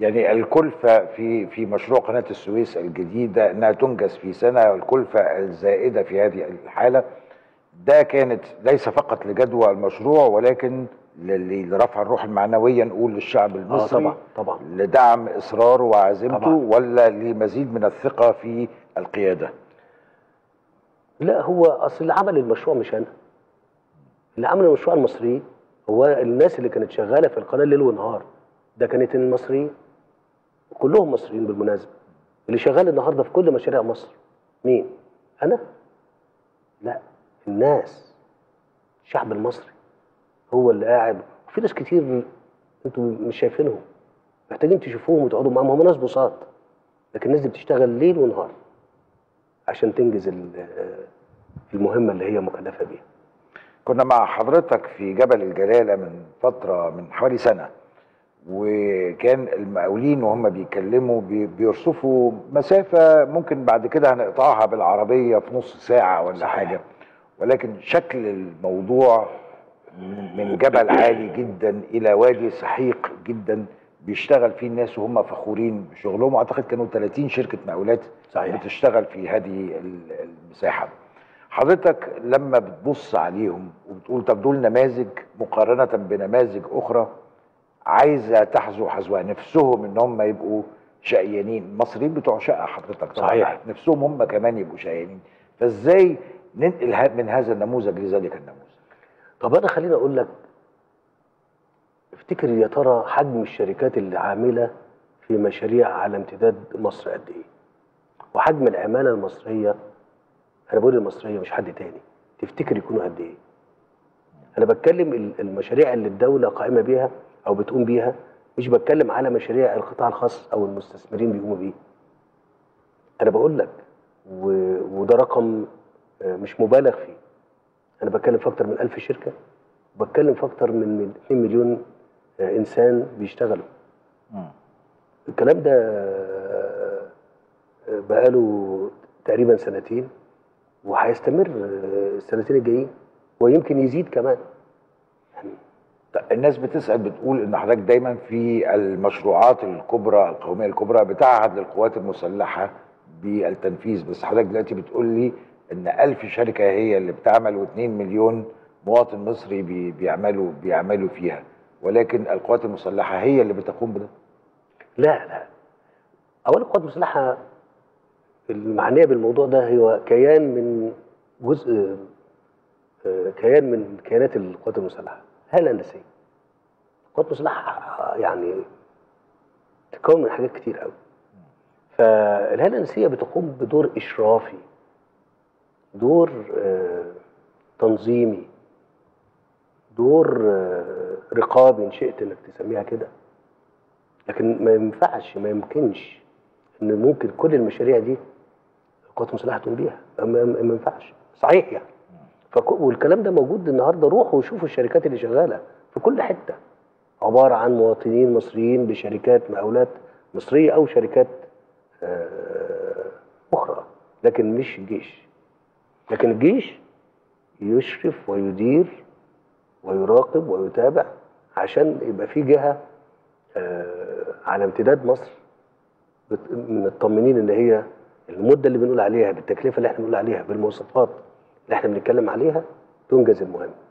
يعني الكلفة في مشروع قناة السويس الجديدة أنها تنجز في سنة، الكلفة الزائدة في هذه الحالة ده كانت ليس فقط لجدوى المشروع ولكن لرفع الروح المعنوية نقول للشعب المصري طبعا لدعم إصراره وعزيمته ولا لمزيد من الثقة في القيادة؟ لا، هو أصل اللي عمل المشروع مش أنا، اللي عمل المشروع المصري هو الناس اللي كانت شغالة في القناة ليل ونهار، ده كانت المصريين كلهم مصريين بالمناسبة. اللي شغال النهارده في كل مشاريع مصر مين؟ أنا؟ لا، الناس، الشعب المصري هو اللي قاعد. وفي ناس كتير انتوا مش شايفينهم، محتاجين تشوفوهم وتقعدوا معاهم، هم ناس بساط، لكن الناس دي بتشتغل ليل ونهار عشان تنجز المهمة اللي هي مكلفة بيها. كنا مع حضرتك في جبل الجلالة من فترة، من حوالي سنة، وكان المقاولين وهم بيتكلموا بيرصفوا مسافة ممكن بعد كده هنقطعها بالعربية في نص ساعة ولا حاجة، ولكن شكل الموضوع من جبل عالي جدا إلى وادي سحيق جدا بيشتغل فيه الناس وهم فخورين بشغلهم، وأعتقد كانوا 30 شركة مقاولات بتشتغل في هذه المساحة. حضرتك لما بتبص عليهم وبتقول طب دول نماذج مقارنة بنماذج أخرى عايزه تحذو حذوها، نفسهم ان هم يبقوا شقيانين، المصريين بتوع شقه حضرتك صحيح نفسهم هم كمان يبقوا شقيانين، فازاي ننقل من هذا النموذج لذلك النموذج؟ طب انا خليني اقول لك، افتكر يا ترى حجم الشركات اللي عامله في مشاريع على امتداد مصر قد ايه؟ وحجم العماله المصريه، انا بقول المصريه مش حد تاني، تفتكر يكونوا قد ايه؟ انا بتكلم المشاريع اللي الدوله قائمه بيها أو بتقوم بيها، مش بتكلم على مشاريع القطاع الخاص أو المستثمرين بيقوموا بيه. أنا بقول لك وده رقم مش مبالغ فيه، أنا بتكلم في أكتر من 1000 شركة، بتكلم في أكتر من 2 مليون إنسان بيشتغلوا. الكلام ده بقاله تقريبا سنتين وهيستمر السنتين الجايين ويمكن يزيد كمان. الناس بتسأل بتقول إن حضرتك دايما في المشروعات الكبرى القومية الكبرى بتعهد للقوات المسلحة بالتنفيذ، بس حضرتك دلوقتي بتقول لي إن 1000 شركة هي اللي بتعمل و2 مليون مواطن مصري بيعملوا فيها، ولكن القوات المسلحة هي اللي بتقوم بده؟ لا، أولا القوات المسلحة المعنية بالموضوع ده هو كيان من كيانات القوات المسلحة، هندسيه. القوات المسلحه يعني تتكون من حاجات كتير قوي. فالهندسيه بتقوم بدور اشرافي، دور تنظيمي، دور رقابي ان شئت انك تسميها كده. لكن ما ينفعش، ما يمكنش ان ممكن كل المشاريع دي القوات المسلحه تقوم بيها، ما ينفعش صحيح يعني. والكلام ده موجود النهارده، روحوا وشوفوا الشركات اللي شغاله في كل حته، عباره عن مواطنين مصريين بشركات مقاولات مصريه او شركات اخرى، لكن مش جيش. لكن الجيش يشرف ويدير ويراقب ويتابع عشان يبقى في جهه على امتداد مصر من الطمنين ان هي المده اللي بنقول عليها بالتكلفه اللي احنا بنقول عليها بالمواصفات اللي احنا بنتكلم عليها تنجز المهمة.